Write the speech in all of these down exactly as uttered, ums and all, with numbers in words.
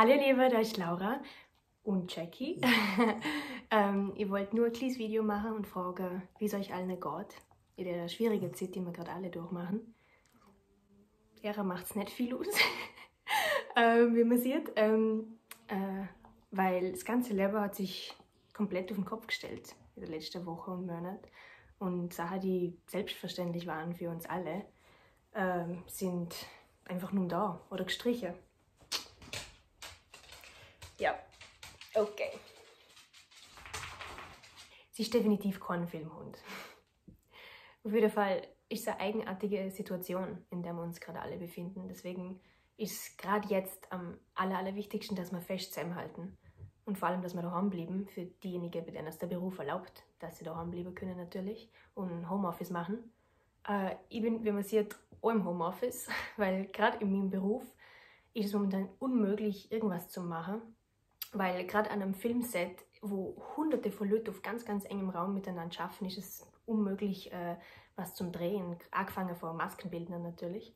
Hallo ihr Lieben, da ist Laura und Jackie. ähm, ich wollte nur ein kleines Video machen und fragen, wie es euch allen geht in der schwierigen Zeit, die wir gerade alle durchmachen. Ehre macht es nicht viel aus, ähm, wie man sieht, ähm, äh, weil das ganze Leben hat sich komplett auf den Kopf gestellt in der letzten Woche und Monat. Und Sachen, die selbstverständlich waren für uns alle, ähm, sind einfach nur da oder gestrichen. Ja, okay. Sie ist definitiv kein Filmhund. Auf jeden Fall ist es eine eigenartige Situation, in der wir uns gerade alle befinden. Deswegen ist es gerade jetzt am aller, allerwichtigsten, dass wir fest zusammenhalten. Und vor allem, dass wir daheim bleiben, für diejenigen, bei denen es der Beruf erlaubt, dass sie daheim bleiben können natürlich und Homeoffice machen. Äh, ich bin, wie man sieht, auch im Homeoffice, weil gerade in meinem Beruf ist es momentan unmöglich, irgendwas zu machen. Weil gerade an einem Filmset, wo hunderte von Leuten auf ganz, ganz engem Raum miteinander arbeiten, ist es unmöglich, äh, was zum Drehen, angefangen von Maskenbildnern natürlich.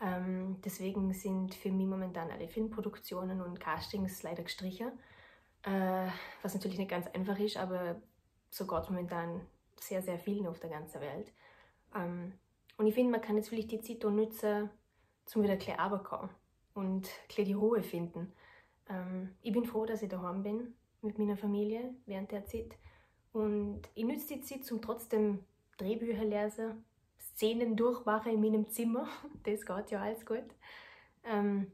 Ähm, deswegen sind für mich momentan alle Filmproduktionen und Castings leider gestrichen, äh, was natürlich nicht ganz einfach ist, aber so geht es momentan sehr, sehr vielen auf der ganzen Welt. Ähm, und ich finde, man kann jetzt vielleicht die Zeit nutzen, zum wieder ein bisschen runterzukommen und ein bisschen die Ruhe finden. Ähm, ich bin froh, dass ich daheim bin mit meiner Familie während der Zeit und ich nütze die Zeit, um trotzdem Drehbücher lesen, Szenen durchmachen in meinem Zimmer, das geht ja alles gut. Ähm,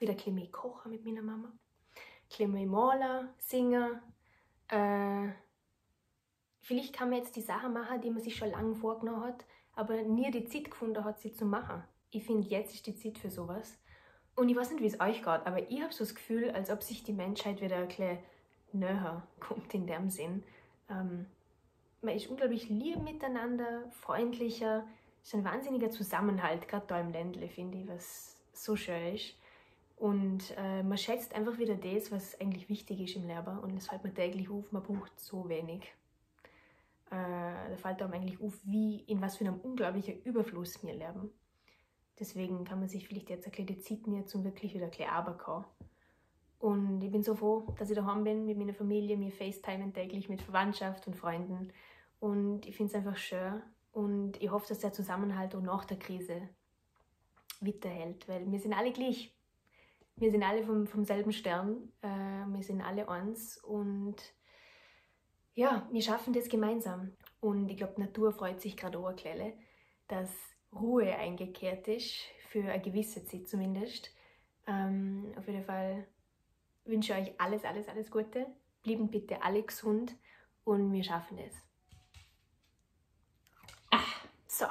wieder ein bisschen mehr kochen mit meiner Mama, ein bisschen mehr malen, singen. Äh, vielleicht kann man jetzt die Sachen machen, die man sich schon lange vorgenommen hat, aber nie die Zeit gefunden hat, sie zu machen. Ich finde, jetzt ist die Zeit für sowas. Und ich weiß nicht, wie es euch geht, aber ich habe so das Gefühl, als ob sich die Menschheit wieder ein bisschen näher kommt in dem Sinn. Ähm, man ist unglaublich lieb miteinander, freundlicher, ist ein wahnsinniger Zusammenhalt, gerade da im Ländle, finde ich, was so schön ist. Und äh, man schätzt einfach wieder das, was eigentlich wichtig ist im Leben und das fällt mir täglich auf, man braucht so wenig. Äh, da fällt einem eigentlich auf, wie, in was für einem unglaublichen Überfluss wir leben. Deswegen kann man sich vielleicht jetzt ein bisschen die Zeit nehmen, um wirklich wieder ein bisschen runterzukommen. Und ich bin so froh, dass ich daheim bin mit meiner Familie, mir FaceTimen täglich mit Verwandtschaft und Freunden. Und ich finde es einfach schön. Und ich hoffe, dass der Zusammenhalt auch nach der Krise weiterhält, weil wir sind alle gleich. Wir sind alle vom, vom selben Stern. Äh, wir sind alle eins. Und ja, wir schaffen das gemeinsam. Und ich glaube, die Natur freut sich gerade auch ein bisschen, dass Ruhe eingekehrt ist, für eine gewisse Zeit zumindest. Ähm, auf jeden Fall wünsche ich euch alles, alles, alles Gute. Bleiben bitte alle gesund und wir schaffen es. Ach, so.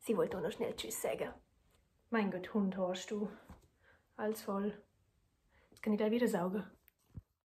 Sie wollte auch noch schnell Tschüss sagen. Mein Gott, Hund hast du. Alles voll. Jetzt kann ich gleich wieder saugen.